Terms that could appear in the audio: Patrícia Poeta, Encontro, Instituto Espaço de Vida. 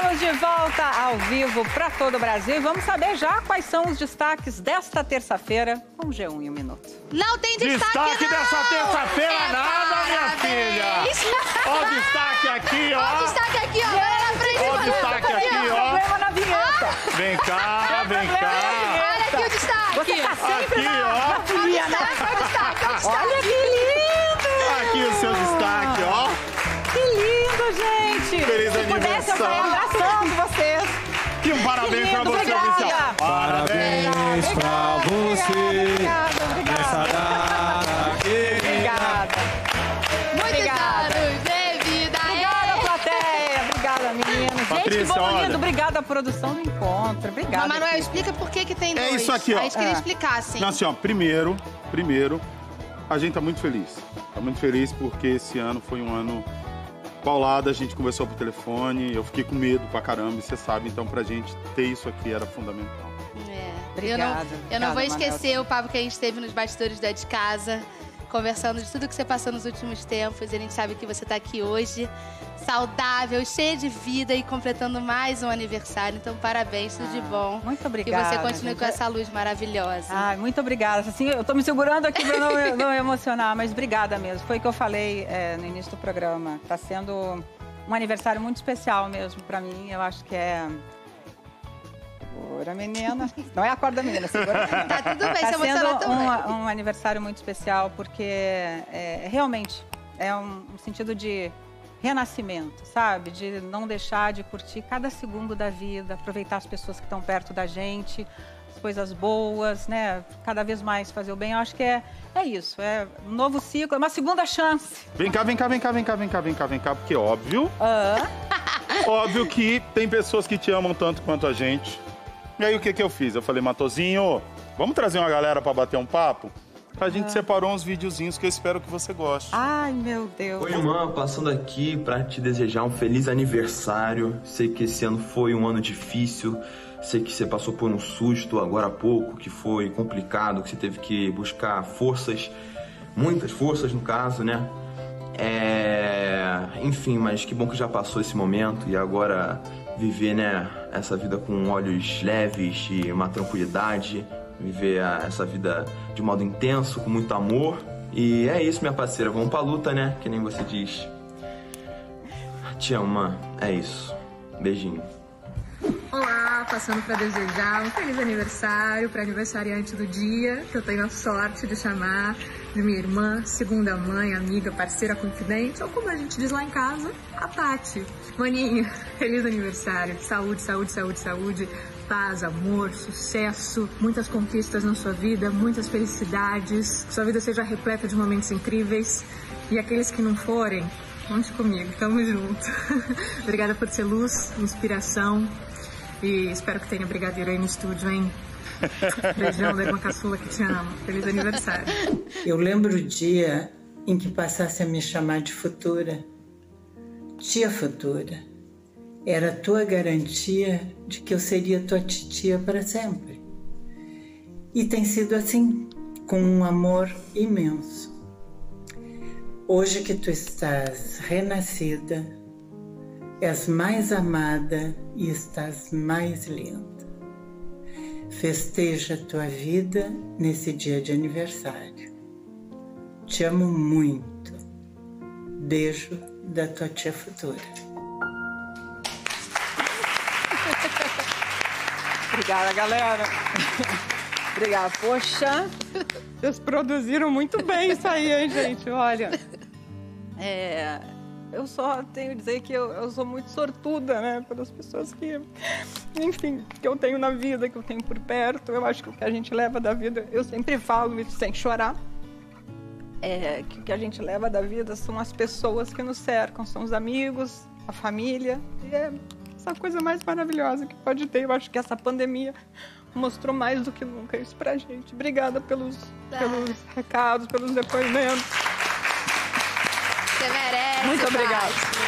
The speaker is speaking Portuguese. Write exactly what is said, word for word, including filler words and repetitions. Estamos de volta ao vivo para todo o Brasil. Vamos saber já quais são os destaques desta terça-feira com o G um em um minuto. Não tem destaque, destaque não. dessa terça-feira é nada, minha filha. Ó o destaque aqui, ó. Ó o destaque aqui, ó. Ó o destaque aqui, ó. Problema na vinheta. Vem cá, vem cá. Olha aqui o destaque. Você tá sempre aqui, ó. Ó o destaque, ó o destaque, ó o destaque. Olha que lindo. Aqui o seu destaque, ó. Que lindo, gente! Feliz Se pudesse, eu estaria abraçando vocês. Que um parabéns que lindo, pra você, obrigada. Parabéns obrigada, pra você. Obrigada, obrigada. Essa data querida. Obrigada. Muito obrigada. Meninos. Patrícia, gente, que bom, lindo. Obrigada à produção do Encontro. Obrigada. Manoel, explica por que que tem dois. É isso aqui, ó. A gente queria é. explicar, assim. Não, assim, ó, primeiro, primeiro, a gente tá muito feliz. Tá muito feliz porque esse ano foi um ano paulada, a gente conversou por telefone, eu fiquei com medo pra caramba, e você sabe, então pra gente ter isso aqui era fundamental. É, obrigada. Eu não, eu obrigada, não vou esquecer Manel. o papo que a gente teve nos bastidores da De Casa, conversando de tudo que você passou nos últimos tempos, e a gente sabe que você tá aqui hoje, saudável, cheia de vida e completando mais um aniversário, então parabéns, tudo ah, de bom. Muito obrigada. Que você continue gente... com essa luz maravilhosa. Ai, muito obrigada. Assim, eu tô me segurando aqui pra não, não emocionar, mas obrigada mesmo. Foi o que eu falei é, no início do programa. Tá sendo um aniversário muito especial mesmo pra mim, eu acho que é... Segura, menina. Não é a corda, menina. Segura, menina. Tá tudo bem, tá sendo um, um aniversário muito especial, porque é, realmente é um, um sentido de renascimento, sabe? De não deixar de curtir cada segundo da vida, aproveitar as pessoas que estão perto da gente, as coisas boas, né? Cada vez mais fazer o bem. Eu acho que é, é isso, é um novo ciclo, é uma segunda chance. Vem cá, vem cá, vem cá, vem cá, vem cá, vem cá, vem cá, porque óbvio... Ah. Óbvio que tem pessoas que te amam tanto quanto a gente. E aí o que que eu fiz? Eu falei, Matozinho, vamos trazer uma galera pra bater um papo? A gente ah. separou uns videozinhos que eu espero que você goste. Ai, meu Deus. Oi, irmã, passando aqui pra te desejar um feliz aniversário. Sei que esse ano foi um ano difícil. Sei que você passou por um susto agora há pouco, que foi complicado, que você teve que buscar forças, muitas forças no caso, né? É... Enfim, mas que bom que já passou esse momento e agora... Viver, né, essa vida com olhos leves e uma tranquilidade. Viver a, essa vida de modo intenso, com muito amor. E é isso, minha parceira. Vamos pra luta, né? Que nem você diz. Te amo, é isso. Beijinho. Olá, passando pra desejar um feliz aniversário pra aniversariante do dia, que eu tenho a sorte de chamar de minha irmã, segunda mãe, amiga, parceira, confidente, ou como a gente diz lá em casa, a Pati. Maninho, feliz aniversário, saúde, saúde, saúde, saúde, paz, amor, sucesso, muitas conquistas na sua vida, muitas felicidades, que sua vida seja repleta de momentos incríveis e aqueles que não forem, conte comigo, tamo junto. Obrigada por ser luz, inspiração e espero que tenha brigadeiro aí no estúdio, hein? Beijão da irmã caçula que te ama. Feliz aniversário. Eu lembro o dia em que passasse a me chamar de Futura. Tia Futura, era a tua garantia de que eu seria tua titia para sempre. E tem sido assim, com um amor imenso. Hoje que tu estás renascida, és mais amada e estás mais linda. Festeja a tua vida nesse dia de aniversário. Te amo muito. Beijo da tua tia Futura. Obrigada, galera. Obrigada. Poxa, vocês produziram muito bem isso aí, hein, gente? Olha, é... eu só tenho a dizer que eu, eu sou muito sortuda, né? Pelas pessoas que, enfim, que eu tenho na vida, que eu tenho por perto. Eu acho que o que a gente leva da vida, eu sempre falo isso sem chorar, é, que o que a gente leva da vida são as pessoas que nos cercam, são os amigos, a família. E é essa coisa mais maravilhosa que pode ter. Eu acho que essa pandemia mostrou mais do que nunca isso pra gente. Obrigada pelos, pelos recados, pelos depoimentos. Você merece. Muito obrigada.